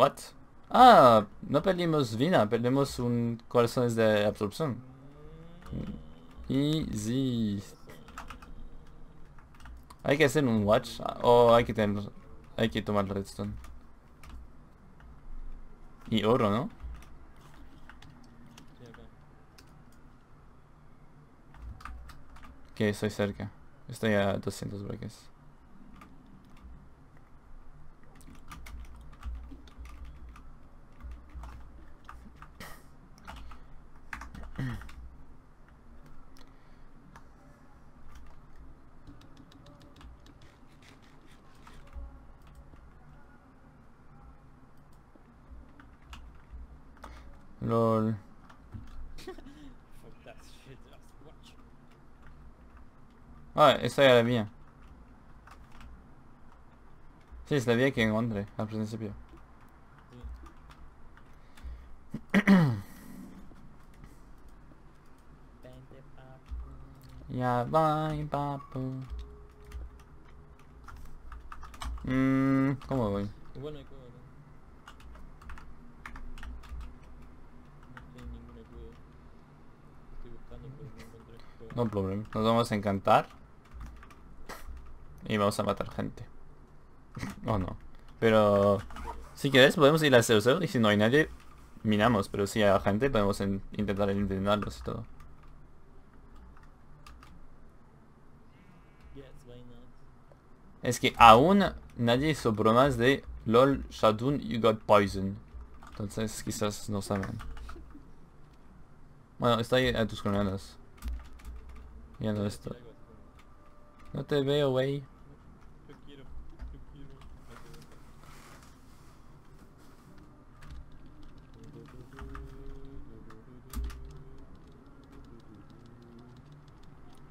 What? Ah, no perdimos vida, perdemos un corazones de absorción. Easy. Hay que hacer un watch o hay que tomar redstone. Y oro, ¿no? Que estoy cerca. Estoy a 200 bloques. LOL. Ah, esa era la mía. Sí, es la vía que encontré al principio. Ya va, papu. ¿Cómo voy? No problema, nos vamos a encantar y vamos a matar gente. Oh no. Pero si quieres podemos ir al 00 y si no hay nadie minamos, pero si hay gente podemos intentar eliminarlos y todo. Es que aún nadie hizo bromas de LOL Shadoune, you got poison. Entonces quizás no saben. Bueno, está ahí a tus coordenadas. Ya no estoy. No te veo, wey.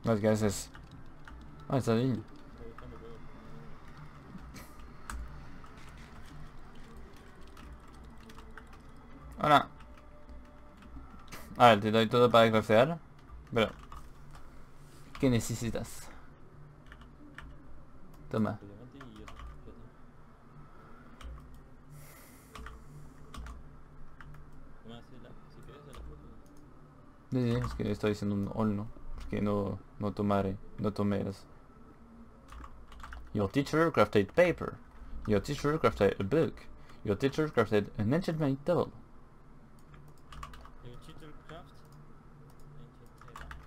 Las gracias. Ah, está bien. Hola. A ver, te doy todo para craftear. Pero... ¿qué necesitas? Toma. Sí, es que estoy haciendo un horno. Porque no tomaré. Your teacher crafted paper. Your teacher crafted a book. Your teacher crafted an enchantment table.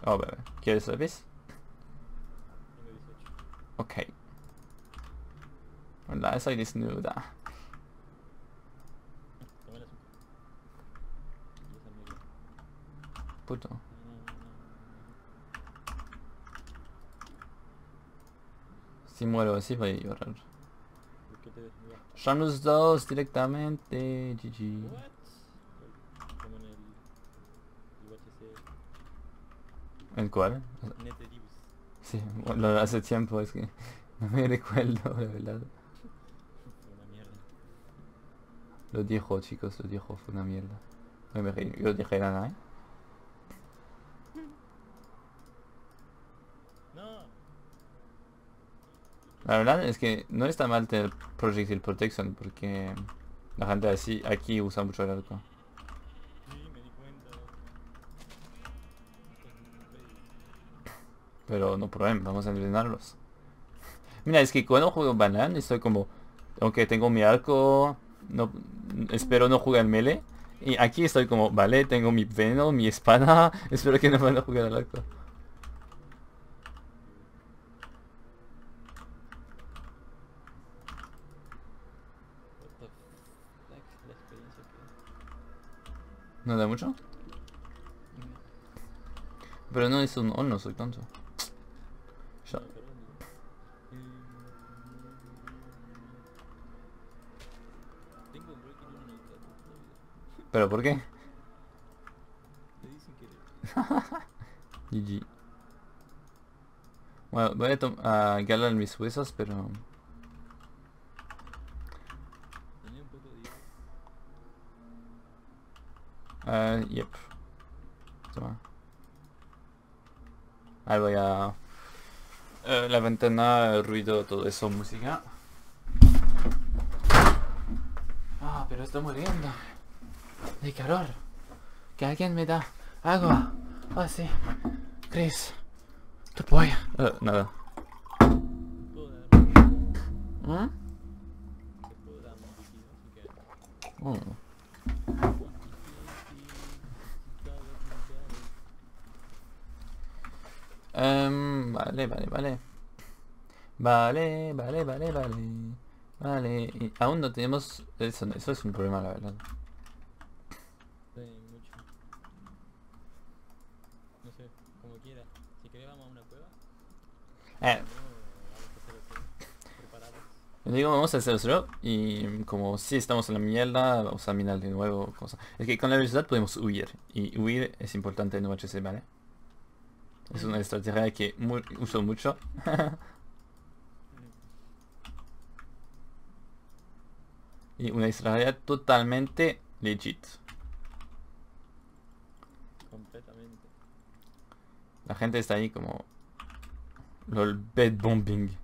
Oh, bebé. ¿Quieres saber? Ok. Hola, soy desnuda. Puto. Si muero así voy a llorar. Son los dos directamente, GG. ¿En cuál? Sí, bueno, hace tiempo es que no me recuerdo, la verdad. Lo dijo, chicos, lo dijo, fue una mierda. No me reí, yo dije nada, ¿eh? La verdad es que no está mal tener Projectile Protection porque la gente así aquí usa mucho el arco. Pero no problema, vamos a entrenarlos. Mira, es que cuando juego banán estoy como... aunque tengo mi arco... no, espero no jugar melee. Y aquí estoy como... vale, tengo mi veneno, mi espada... espero que no van a jugar al arco. ¿No da mucho? Pero no es un horno, soy tonto. ¿Pero por qué? GG. Bueno, voy a ganar mis huesos, pero... yep. Toma. Ahí voy a... la ventana, el ruido, todo eso, música. pero estoy muriendo de calor. Que alguien me da agua. Ah, sí. Chris, tu polla. Nada. ¿Mm? Vale, y aún no tenemos... Eso es un problema, la verdad. Sí, mucho. No sé, como quiera. Si querés vamos a una cueva. Digo, vamos a hacer 0-0 y como si estamos en la mierda, vamos a minar de nuevo cosas. Es que con la velocidad podemos huir, y huir es importante en UHC, ¿vale? Es una estrategia que uso mucho. Y una estrategia totalmente legit. Completamente. La gente está ahí como... LOL, bed bombing.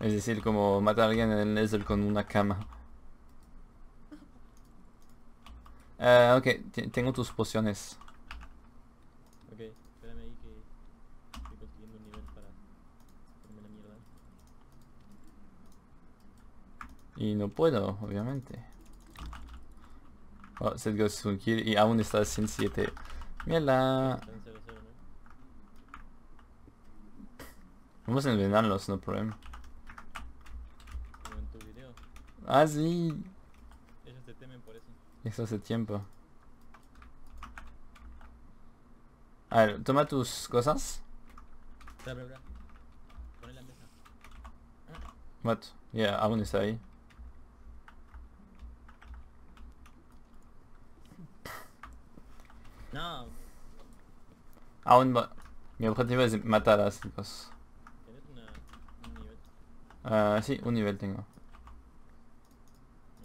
Es decir, como matar a alguien en el Nether con una cama. Ok, tengo tus pociones. Ok, espérame ahí que estoy consiguiendo un nivel para hacerme la mierda. Y no puedo, obviamente. Oh, set goes to kill y aún está sin 7. Mierda. Vamos a envenenarlos, no problema. ¿Como en tu video? Ah, sí. Ellos te temen por eso. Eso hace tiempo. A ver, toma tus cosas. Bla. Pon en la mesa. What? Yeah, aún está ahí. No. Aún va... Mi objetivo es matar a chicos. Sí, un nivel tengo. No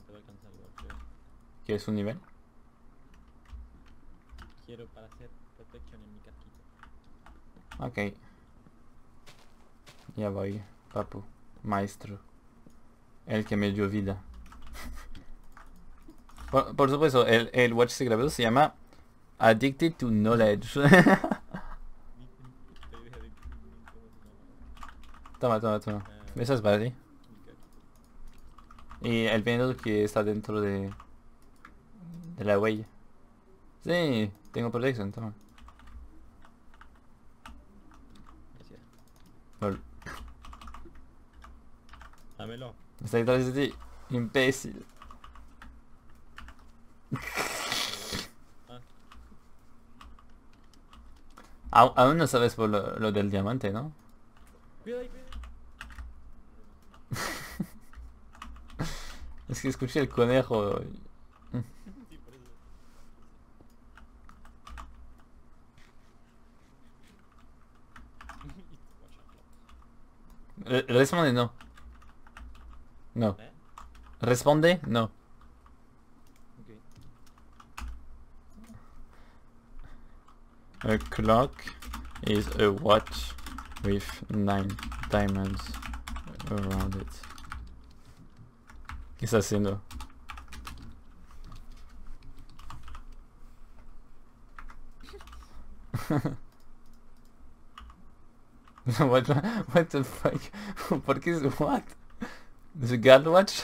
te va a alcanzar igual, creo. ¿Qué es un nivel? Quiero para hacer protection en mi casquito. Ok. Ya voy, papu. Maestro. El que me dio vida. Por supuesto, el watch se grabó se llama Addicted to Knowledge. Toma. Eso es para ti. Y el veneno que está dentro de la huella. Sí, tengo protección, toma. Gracias. Lol. Dámelo. Está detrás de ti, imbécil. Aún no sabes por lo del diamante, ¿no? Cuidado. Es que escuché el conejo. Responde no. No. Responde no. Okay. A clock is a watch with 9 diamonds around it. ¿Qué está haciendo? What the fuck? ¿Por qué es what? ¿The God Watch?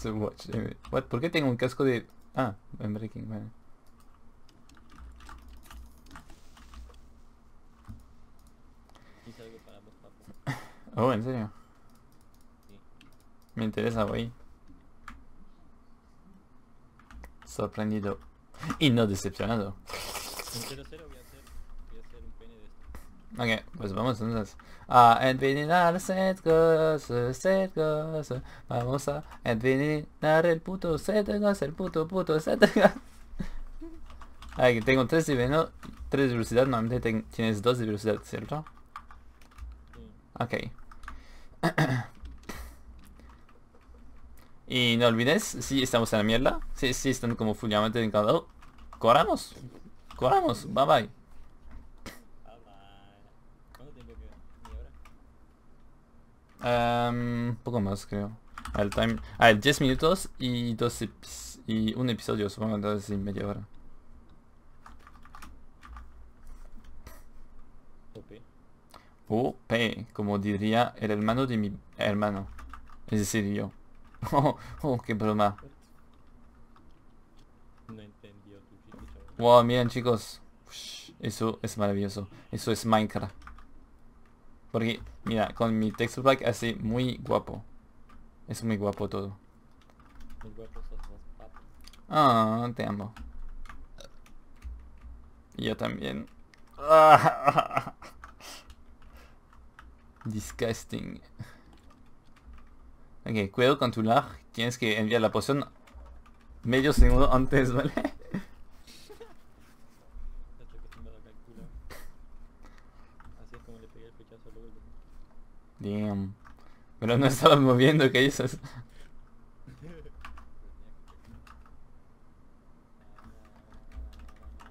The Watch. What? ¿Por qué tengo un casco de...? Ah, I'm breaking, man. Oh, ¿en serio? Me interesa, güey. Sorprendido. Y no decepcionado. En 0-0 voy a hacer un pene de esto. Ok, pues vamos entonces a envenenar set cosas. Vamos a envenenar el puto set cosas, el puto set cosas. Aquí tengo 3 de veneno, 3 de velocidad, normalmente tienes 2 de velocidad, ¿cierto? Sí. Ok. Y no olvides, si estamos en la mierda, si están como fulamente encantados, corramos, bye. ¿Cuánto tiempo queda? ¿Ni ahora? Poco más, creo. El time... Ah, 10 minutos y un episodio, supongo, entonces media hora. OP, como diría el hermano de mi hermano. Es decir, yo. Oh, qué broma. No entendió tu chiste, chaval. Wow, miren, chicos. Eso es maravilloso. Eso es Minecraft. Porque, mira, con mi texture pack hace muy guapo. Es muy guapo todo. Muy guapo sos vos, papi. Ah, te amo. Yo también. Disgusting. Ok, cuidado con tu lag. Tienes que enviar la poción medio segundo antes, ¿vale? Así es como le pegué el pechazo luego. Damn. Pero no estabas moviendo, ¿qué dices?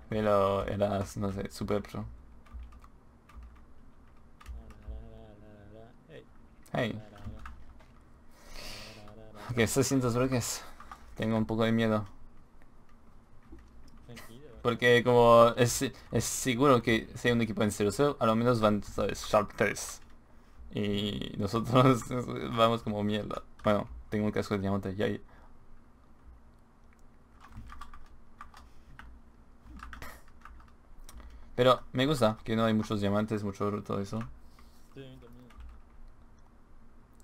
Pero eras, no sé, super pro. Hey. Ok, 600 bloques. Tengo un poco de miedo. Porque como es seguro que sea un equipo en 0-0, a lo menos van, ¿sabes? Sharp 3. Y nosotros vamos como mierda. Bueno, tengo un casco de diamante, yay. Pero me gusta que no hay muchos diamantes, mucho oro, todo eso.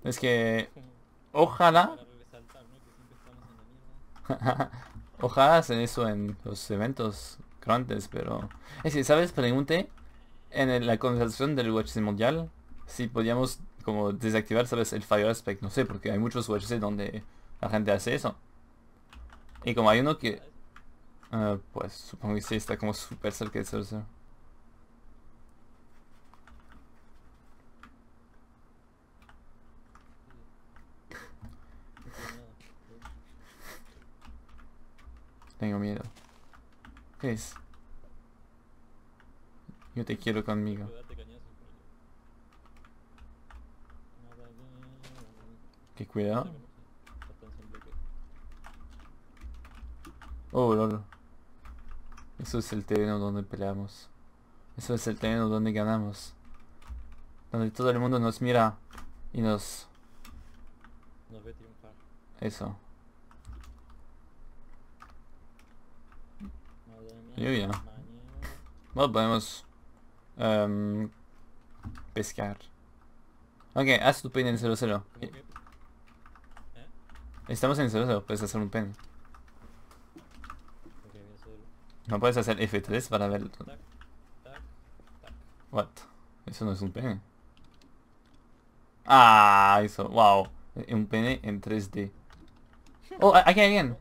Es que... Ojalá... Ojalá hacen eso en los eventos grandes, pero... Es que, ¿sabes? Pregunté en la conversación del UHC mundial si podíamos como desactivar, ¿sabes? El Fire Aspect, no sé, porque hay muchos UHC donde la gente hace eso. Y como hay uno que... pues supongo que sí, está como súper cerca de eso. Tengo miedo. ¿Qué es? Yo te quiero conmigo. Que cuidado. Oh, lol. Eso es el terreno donde peleamos. Eso es el terreno donde ganamos. Donde todo el mundo nos mira y nos... Nos ve triunfar. Eso. Yo ya. Bueno, podemos pescar. Ok, haz tu pen en 0-0. Estamos en 0-0, puedes hacer un pen. No puedes hacer F3 para ver... What? Eso no es un pen. Ah, eso, wow. Un pen en 3D. Oh, aquí hay alguien.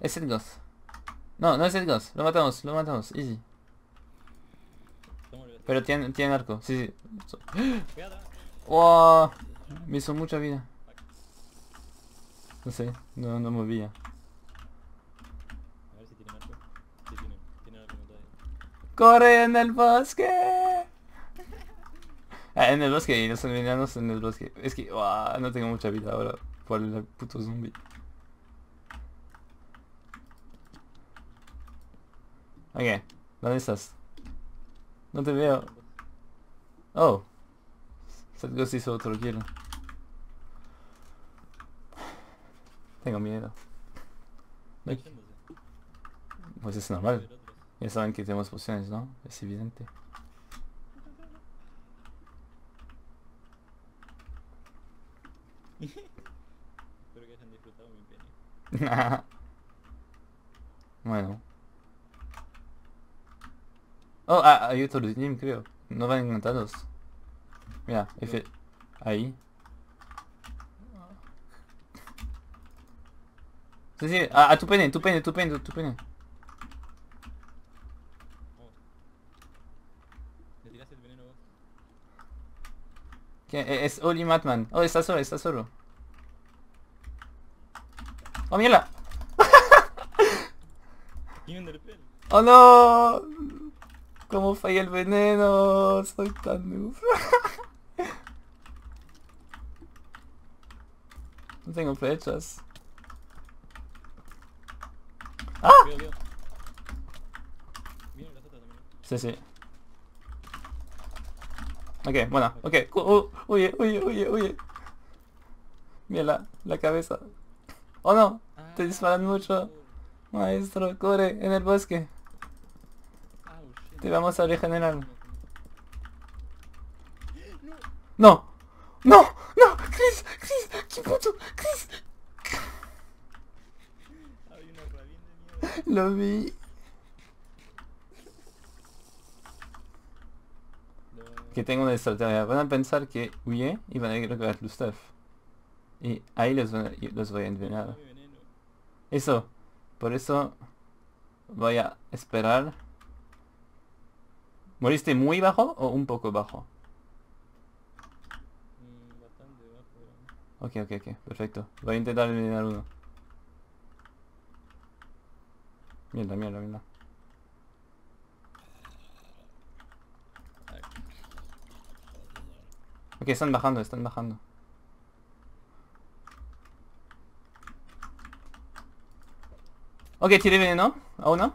Es el 2. No, no es el ghost, lo matamos, easy. Pero tiene arco, sí, sí. ¡Wow! Me hizo mucha vida. No sé, no movía. A ver si tiene arco. Sí, tiene arco. ¡Corre en el bosque! Ah, en el bosque, y los enanos en el bosque. Es que, wow, no tengo mucha vida ahora por el puto zombie. Ok, ¿dónde estás? No te veo. Oh. Sadgos hizo otro giro. Tengo miedo. No. Pues es normal. Ya saben que tenemos pociones, ¿no? Es evidente. Espero que hayan disfrutado mi pene. Bueno. Oh, hay otro team, creo. No van encantados. Mira, F... Ahí. Sí, sí. Ah, tu pene. Le tiraste el veneno vos. ¿Qué? Es Oli Matman. Oh, está solo. Oh, mierda. Oh, no. ¿Cómo falla el veneno? Soy tan noob. I think I played chess. ¡Ah! Sí, sí. Ok, bueno, ok. Huye, huye, huye, huye. Mira la cabeza. ¡Oh no! Te disparan mucho. Maestro, corre en el bosque. Te vamos a regenerar. ¡No! ¡No! ¡No! ¡Chris! ¡Chris! ¡Qué puto! ¡Chris! Lo vi. Que tengo una estrategia. Van a pensar que huye y van a recordar tu stuff. Y ahí los voy a envenenar. Eso. Por eso voy a esperar. ¿Moriste muy bajo o un poco bajo? Bastante bajo. Ok, perfecto. Voy a intentar eliminar uno. Mierda, mierda, mierda. Ok, están bajando, están bajando. Ok, tiré veneno a uno.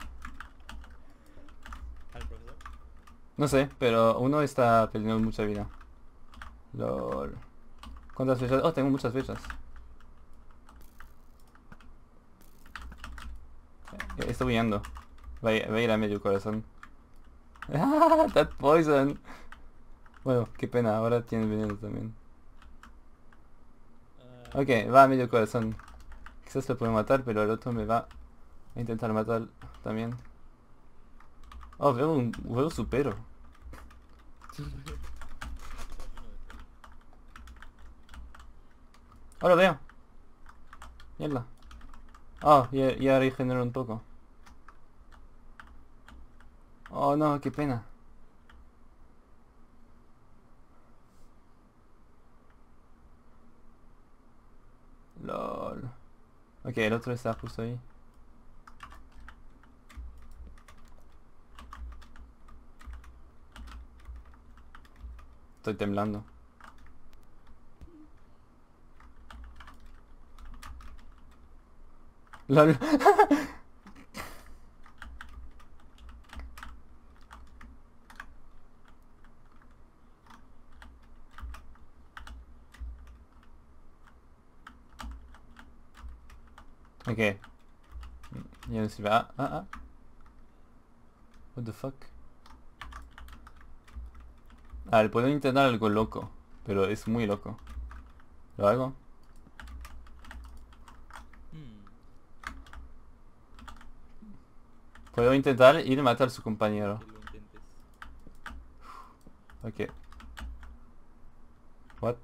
No sé, pero uno está perdiendo mucha vida. Lol. ¿Cuántas flechas? Oh, tengo muchas flechas. Estoy huyendo. Va a ir a medio corazón. ¡Ah! That poison. Bueno, qué pena, ahora tiene veneno también. Ok, va a medio corazón. Quizás lo puedo matar, pero el otro me va a intentar matar también. Oh, veo su pelo. Oh, lo veo. Mierda. Oh, ya regeneró un poco. Oh no, qué pena. Lol. Ok, el otro está justo ahí. Estoy temblando. LOL. Okay. Ya no sirve. What the fuck? A ver, puedo intentar algo loco, pero es muy loco. ¿Lo hago? Puedo intentar ir a matar a su compañero. Ok. What?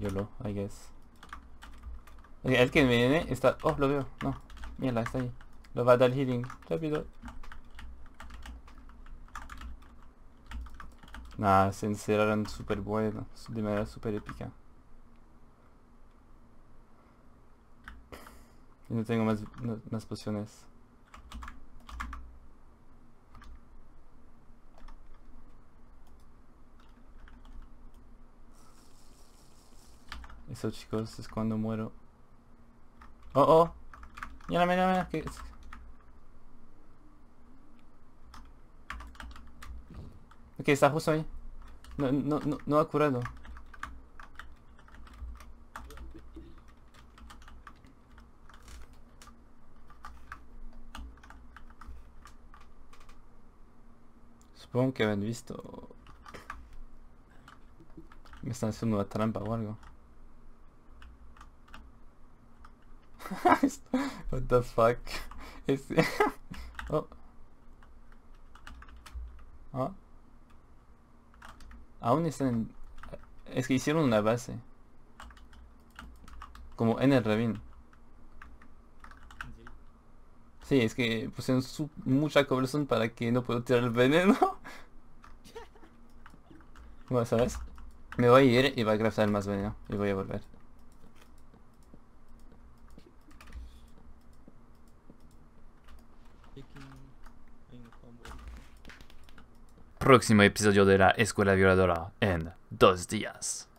YOLO, I guess. Okay, el que me viene está... Oh, lo veo. No. Mierda, está ahí. Lo va a dar healing. Rápido. Nah, se encerraron súper bueno. De manera súper épica. Y no tengo más pociones. Eso, chicos, es cuando muero. Oh. Mira, mira, mira. ¿Qué es? Ok, está justo ahí. No ha curado. Supongo que habían visto. Me están haciendo una trampa o algo. What the fuck? Oh. Oh. Aún están en... Es que hicieron una base. Como en el ravine. Sí, es que pusieron mucha cobblestone para que no puedo tirar el veneno. Bueno, ¿sabes? Me voy a ir y va a craftar más veneno. Y voy a volver. Próximo episodio de la Escuela Violadora en 2 días.